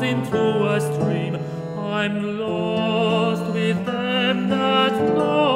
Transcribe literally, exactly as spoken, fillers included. Into a stream, I'm lost with them that know.